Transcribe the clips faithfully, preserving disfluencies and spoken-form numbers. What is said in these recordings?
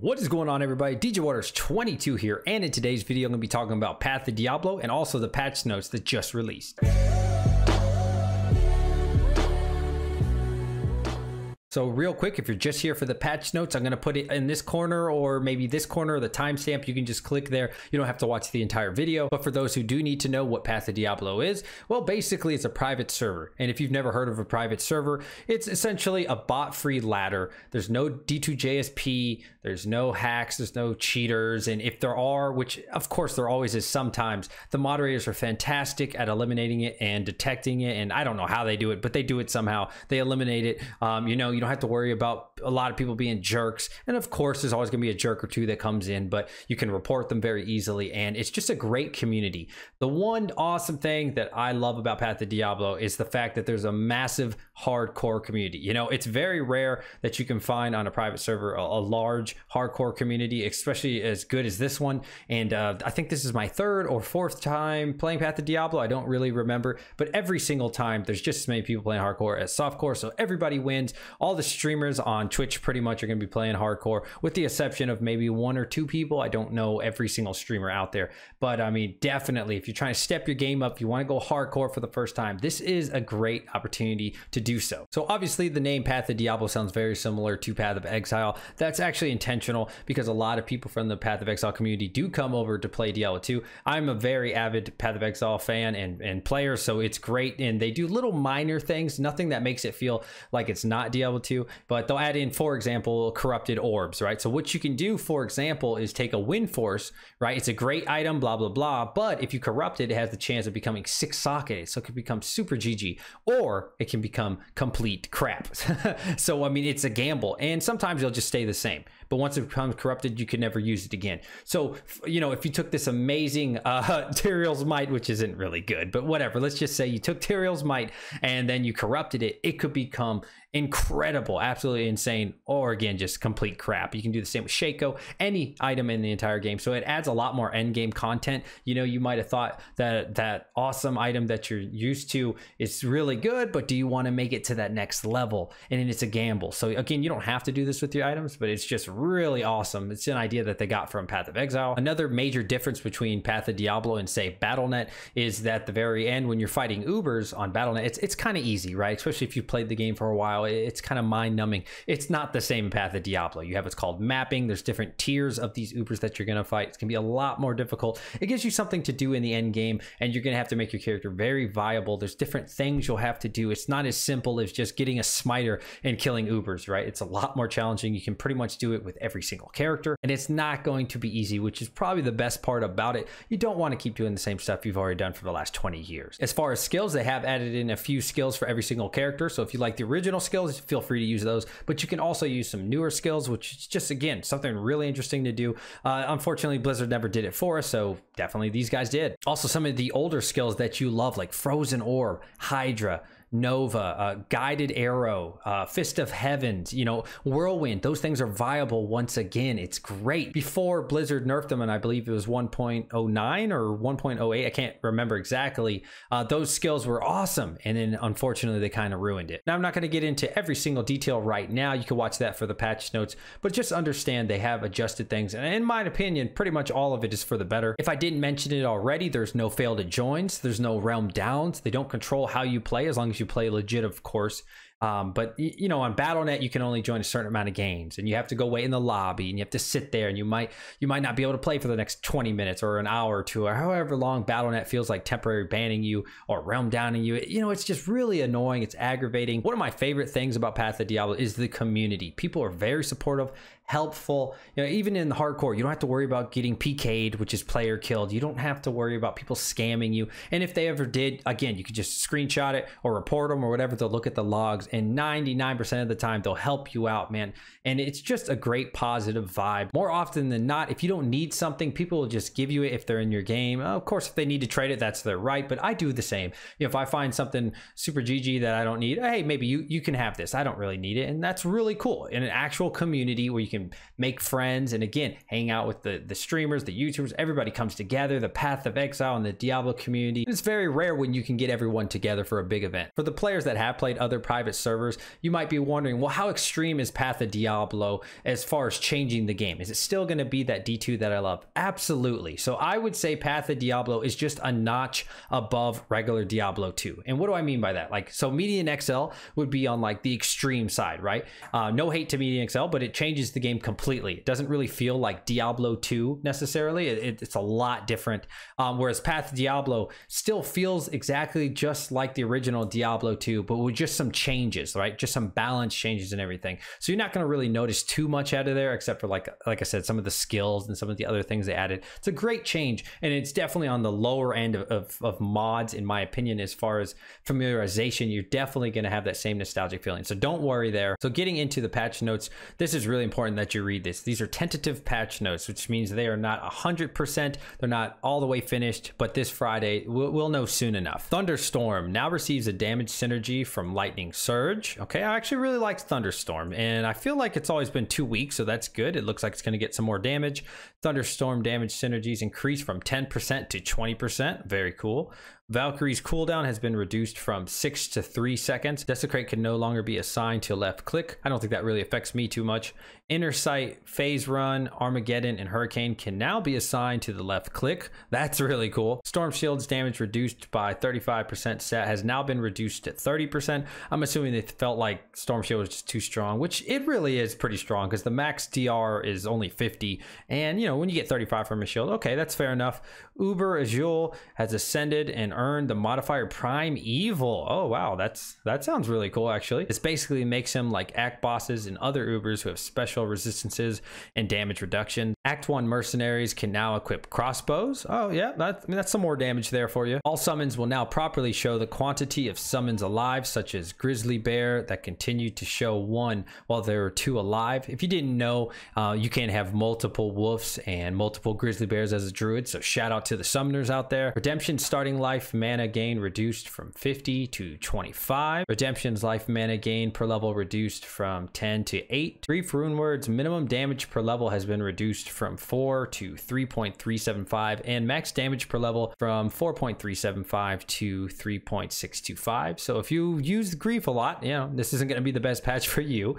What is going on, everybody? D J Waters twenty-two here, and in today's video I'm going to be talking about Path of Diablo and also the patch notes that just released. So real quick, if you're just here for the patch notes, I'm going to put it in this corner or maybe this corner of the timestamp. You can just click there. You don't have to watch the entire video. But for those who do need to know what Path of Diablo is, well, basically it's a private server. And if you've never heard of a private server, it's essentially a bot-free ladder. There's no D two J S P. There's no hacks, there's no cheaters, and if there are, which of course there always is sometimes, the moderators are fantastic at eliminating it and detecting it, and I don't know how they do it, but they do it somehow. They eliminate it. Um, you know, you don't have to worry about a lot of people being jerks, and of course there's always gonna be a jerk or two that comes in, but you can report them very easily, and it's just a great community. The one awesome thing that I love about Path of Diablo is the fact that there's a massive hardcore community. You know, it's very rare that you can find on a private server a, a large hardcore community, especially as good as this one. And uh, I think this is my third or fourth time playing Path of Diablo. I don't really remember, but every single time there's just as many people playing hardcore as softcore, so everybody wins. All the streamers on Twitch pretty much are going to be playing hardcore, with the exception of maybe one or two people. I don't know every single streamer out there, but I mean, definitely if you're trying to step your game up, you want to go hardcore for the first time, this is a great opportunity to do so. So obviously the name Path of Diablo sounds very similar to Path of Exile. That's actually in intentional because a lot of people from the Path of Exile community do come over to play Diablo two. I'm a very avid Path of Exile fan and, and player, so it's great, and they do little minor things, nothing that makes it feel like it's not Diablo two, but they'll add in, for example, corrupted orbs, right? So what you can do, for example, is take a Windforce, right? It's a great item, blah, blah, blah, but if you corrupt it, it has the chance of becoming six socketed, so it could become super G G, or it can become complete crap. So, I mean, it's a gamble, and sometimes it'll just stay the same. But once it becomes corrupted, you can never use it again. So, you know, if you took this amazing uh, Tyrael's Might, which isn't really good, but whatever, let's just say you took Tyrael's Might and then you corrupted it, it could become incredible, absolutely insane, or again, just complete crap. You can do the same with Shaco, any item in the entire game. So it adds a lot more end game content. You know, you might have thought that that awesome item that you're used to is really good, but do you want to make it to that next level? And then it's a gamble. So again, you don't have to do this with your items, but it's just really really awesome. It's an idea that they got from Path of Exile. Another major difference between Path of Diablo and say BattleNet is that the very end when you're fighting Ubers on BattleNet, it's it's kind of easy, right? Especially if you played the game for a while, it's kind of mind-numbing. It's not the same Path of Diablo. You have what's called mapping. There's different tiers of these Ubers that you're gonna fight. It's gonna be a lot more difficult. It gives you something to do in the end game, and you're gonna have to make your character very viable. There's different things you'll have to do. It's not as simple as just getting a smiter and killing Ubers, right? It's a lot more challenging. You can pretty much do it with every single character, and it's not going to be easy, which is probably the best part about it. You don't want to keep doing the same stuff you've already done for the last twenty years. As far as skills, they have added in a few skills for every single character, so if you like the original skills, feel free to use those, but you can also use some newer skills, which is just, again, something really interesting to do. Uh, unfortunately, Blizzard never did it for us, so definitely these guys did. Also, some of the older skills that you love, like Frozen Orb, Hydra, Nova, uh, Guided Arrow, uh, Fist of Heavens, you know, Whirlwind, those things are viable once again. It's great. Before Blizzard nerfed them, and I believe it was one point oh nine or one point oh eight, I can't remember exactly, uh, those skills were awesome, and then unfortunately they kind of ruined it. Now I'm not going to get into every single detail right now. You can watch that for the patch notes, but just understand they have adjusted things, and in my opinion, pretty much all of it is for the better. If I didn't mention it already, there's no fail to joins, there's no realm downs, they don't control how you play as long as you play legit, of course. Um, but, you know, on BattleNet, you can only join a certain amount of games, and you have to go wait in the lobby, and you have to sit there, and you might you might not be able to play for the next twenty minutes or an hour or two, or however long BattleNet feels like temporary banning you or realm downing you. You know, it's just really annoying. It's aggravating. One of my favorite things about Path of Diablo is the community. People are very supportive, helpful. You know, even in the hardcore, you don't have to worry about getting P K'd, which is player killed. You don't have to worry about people scamming you. And if they ever did, again, you could just screenshot it or report them or whatever. They'll look at the logs, and ninety-nine percent of the time they'll help you out, man. And it's just a great positive vibe. More often than not, if you don't need something, people will just give you it if they're in your game. Of course, if they need to trade it, that's their right, but I do the same. You know, if I find something super G G that I don't need, hey, maybe you you can have this. I don't really need it, and that's really cool. In an actual community where you can make friends and, again, hang out with the, the streamers, the YouTubers, everybody comes together, the Path of Exile and the Diablo community. And it's very rare when you can get everyone together for a big event. For the players that have played other private servers. You might be wondering, well, how extreme is Path of Diablo as far as changing the game? Is it still going to be that D two that I love? Absolutely. So I would say Path of Diablo is just a notch above regular Diablo two. And what do I mean by that? Like, so Median X L would be on like the extreme side, right? Uh, no hate to Median X L, but it changes the game completely. It doesn't really feel like Diablo two necessarily. It, it, it's a lot different. Um, whereas Path of Diablo still feels exactly just like the original Diablo two, but with just some changes, right? Just some balance changes and everything. So you're not going to really notice too much out of there, except for like, like I said, some of the skills and some of the other things they added. It's a great change, and it's definitely on the lower end of, of, of mods, in my opinion, as far as familiarization. You're definitely going to have that same nostalgic feeling. So don't worry there. So getting into the patch notes, this is really important that you read this. These are tentative patch notes, which means they are not one hundred percent. They're not all the way finished, but this Friday, we'll, we'll know soon enough. Thunderstorm now receives a damage synergy from Lightning Surge. Okay, I actually really like Thunderstorm, and I feel like it's always been too weak, so that's good. It looks like it's going to get some more damage. Thunderstorm damage synergies increase from ten percent to twenty percent. Very cool. Valkyrie's cooldown has been reduced from six to three seconds. Desecrate can no longer be assigned to left click. I don't think that really affects me too much. Inner Sight, Phase Run, Armageddon, and Hurricane can now be assigned to the left click. That's really cool. Storm Shield's damage reduced by thirty-five percent stat has now been reduced to thirty percent. I'm assuming they felt like Storm Shield was just too strong, which it really is pretty strong because the max D R is only fifty. And you know, when you get thirty-five from a shield, okay, that's fair enough. Uber Azul has ascended and earn the modifier Prime Evil. Oh wow, that's that sounds really cool actually. This basically makes him like act bosses and other Ubers who have special resistances and damage reduction. Act one mercenaries can now equip crossbows. Oh yeah, that, I mean, that's some more damage there for you. All summons will now properly show the quantity of summons alive, such as Grizzly Bear, that continued to show one while there were two alive. If you didn't know, uh, you can have multiple wolves and multiple grizzly bears as a druid, so shout out to the summoners out there. Redemption starting life mana gain reduced from fifty to twenty-five. Redemption's life mana gain per level reduced from ten to eight. Brief Rune Words minimum damage per level has been reduced from four to three point three seven five, and max damage per level from four point three seven five to three point six two five. So if you use grief a lot, you know, this isn't going to be the best patch for you.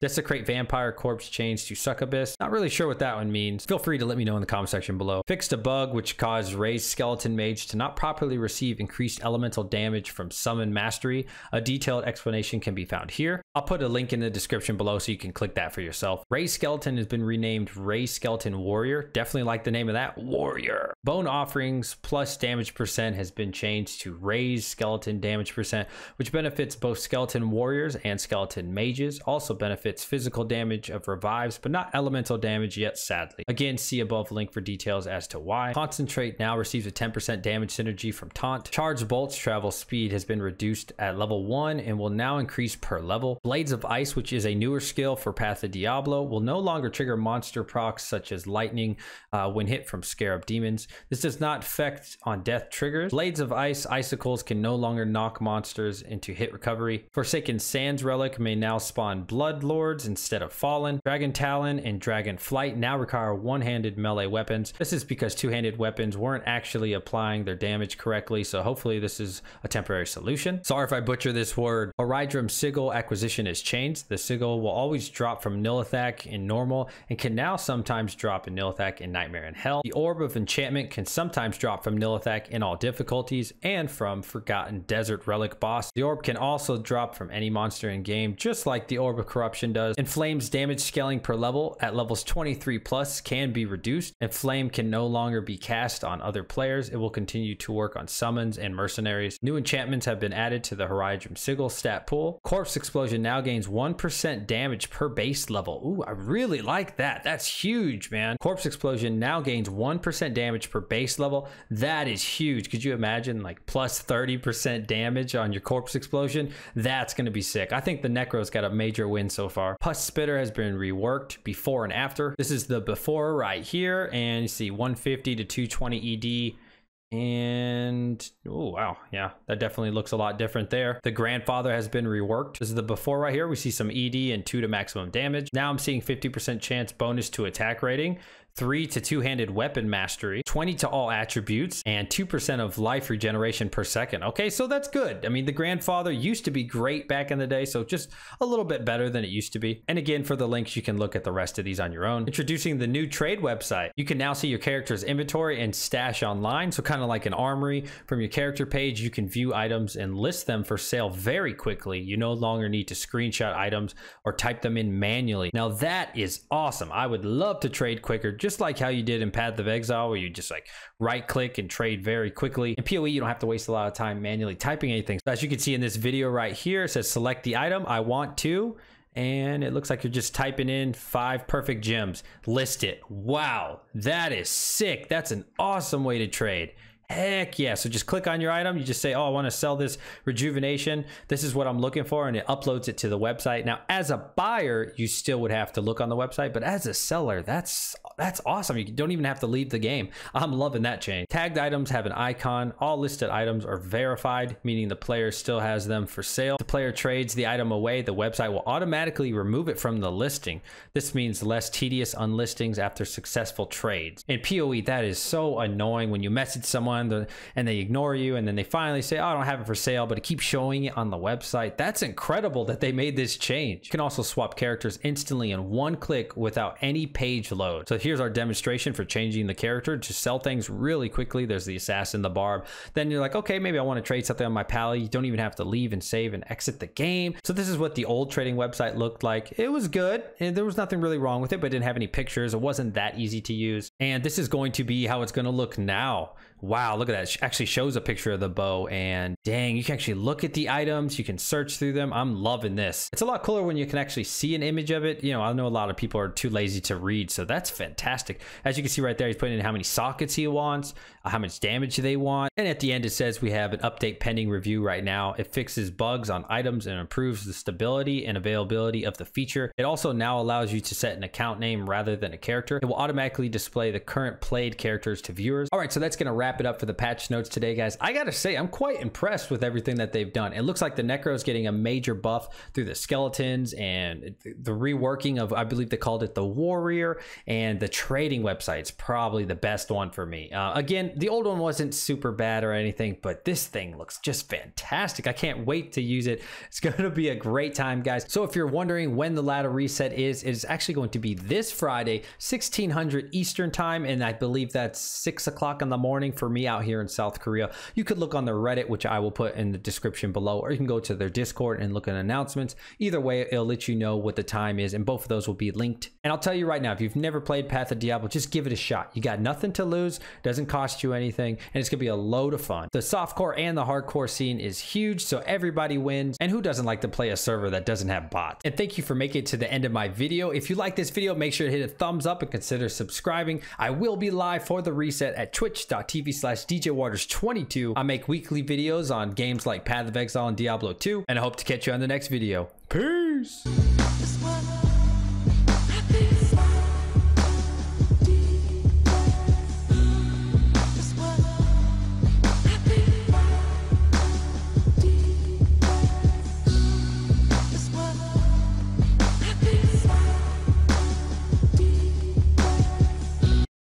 Desecrate vampire corpse changed to succubus. Not really sure what that one means. Feel free to let me know in the comment section below. Fixed a bug which caused raised skeleton mage to not properly receive increased elemental damage from summon mastery. A detailed explanation can be found here. I'll put a link in the description below so you can click that for yourself. Ray Skeleton has been renamed Ray Skeleton Warrior. Definitely like the name of that, Warrior. Bone offerings plus damage percent has been changed to Ray's Skeleton damage percent, which benefits both skeleton warriors and skeleton mages. Also benefits physical damage of revives, but not elemental damage yet, sadly. Again, see above link for details as to why. Concentrate now receives a ten percent damage synergy from taunt. Charge bolts travel speed has been reduced at level one and will now increase per level. Blades of Ice, which is a newer skill for Path of Diablo, will no longer trigger monster procs such as lightning uh, when hit from Scarab demons. This does not affect on death triggers. Blades of Ice icicles can no longer knock monsters into hit recovery. Forsaken Sands relic may now spawn blood lords instead of fallen. Dragon Talon and Dragon Flight now require one-handed melee weapons. This is because two-handed weapons weren't actually applying their damage correctly, so hopefully this is a temporary solution. Sorry if I butcher this word. Horadrim Sigil acquisition is changed. The Sigil will always drop from Nilathak in normal and can now sometimes drop in Nilathak in Nightmare and Hell. The Orb of Enchantment can sometimes drop from Nilathak in all difficulties and from Forgotten Desert Relic Boss. The Orb can also drop from any monster in game, just like the Orb of Corruption does. And Flame's damage scaling per level at levels twenty-three plus can be reduced, and Flame can no longer be cast on other players. It will continue to work on summons and mercenaries. New enchantments have been added to the Horadrim Sigil stat pool. Corpse Explosion now gains one percent damage per base level. Ooh, I really like that. That's huge, man. Corpse Explosion now gains one percent damage per base level. That is huge. Could you imagine like plus thirty percent damage on your Corpse Explosion? That's going to be sick. I think the Necro's got a major win so far. Puss Spitter has been reworked before and after. This is the before right here, and you see one fifty to two twenty E D. And oh wow, yeah, that definitely looks a lot different there. The Grandfather has been reworked. This is the before right here. We see some E D and two to maximum damage. Now I'm seeing fifty percent chance bonus to attack rating. three to two-handed weapon mastery, twenty to all attributes, and two percent of life regeneration per second. Okay, so that's good. I mean, the Grandfather used to be great back in the day, so just a little bit better than it used to be. And again, for the links, you can look at the rest of these on your own. Introducing the new trade website. You can now see your character's inventory and stash online, so kind of like an armory. From your character page, you can view items and list them for sale very quickly. You no longer need to screenshot items or type them in manually. Now that is awesome. I would love to trade quicker, just like how you did in Path of Exile, where you just like right click and trade very quickly. In P O E, you don't have to waste a lot of time manually typing anything. So as you can see in this video right here, it says select the item I want to, and it looks like you're just typing in five perfect gems, list it. Wow, that is sick. That's an awesome way to trade. Heck yeah. So just click on your item. You just say, oh, I want to sell this rejuvenation. This is what I'm looking for. And it uploads it to the website. Now, as a buyer, you still would have to look on the website. But as a seller, that's that's awesome. You don't even have to leave the game. I'm loving that change. Tagged items have an icon. All listed items are verified, meaning the player still has them for sale. If the player trades the item away, the website will automatically remove it from the listing. This means less tedious unlistings after successful trades. In P O E, that is so annoying when you message someone and they ignore you, and then they finally say, oh, I don't have it for sale, but it keeps showing it on the website. That's incredible that they made this change. You can also swap characters instantly in one click without any page load. So here's our demonstration for changing the character to sell things really quickly. There's the assassin, the barb. Then you're like, okay, maybe I want to trade something on my pally. You don't even have to leave and save and exit the game. So this is what the old trading website looked like. It was good, and there was nothing really wrong with it, but it didn't have any pictures. It wasn't that easy to use. And this is going to be how it's going to look now. Wow, look at that. It actually shows a picture of the bow, and dang, you can actually look at the items. You can search through them. I'm loving this. It's a lot cooler when you can actually see an image of it. You know, I know a lot of people are too lazy to read, so that's fantastic. As you can see right there, he's putting in how many sockets he wants, how much damage they want. And at the end, it says we have an update pending review right now. It fixes bugs on items and improves the stability and availability of the feature. It also now allows you to set an account name rather than a character. It will automatically display the current played characters to viewers. All right, so that's going to wrap Wrap it up for the patch notes today, guys. I gotta say, I'm quite impressed with everything that they've done. It looks like the Necro is getting a major buff through the skeletons and the reworking of, I believe they called it the warrior, and the trading website's probably the best one for me. Uh, again, the old one wasn't super bad or anything, but this thing looks just fantastic. I can't wait to use it. It's gonna be a great time, guys. So if you're wondering when the ladder reset is, it is actually going to be this Friday, sixteen hundred Eastern time, and I believe that's six o'clock in the morning for me out here in South Korea. You could look on their Reddit, which I will put in the description below, or you can go to their Discord and look at announcements. Either way, it'll let you know what the time is, and both of those will be linked. And I'll tell you right now, if you've never played Path of Diablo, just give it a shot. You got nothing to lose, doesn't cost you anything, and it's gonna be a load of fun. The softcore and the hardcore scene is huge, so everybody wins. And who doesn't like to play a server that doesn't have bots? And thank you for making it to the end of my video. If you like this video, make sure to hit a thumbs up and consider subscribing. I will be live for the reset at twitch dot t v slash D J Waters twenty-two. I make weekly videos on games like Path of Exile and Diablo two, and I hope to catch you on the next video. Peace!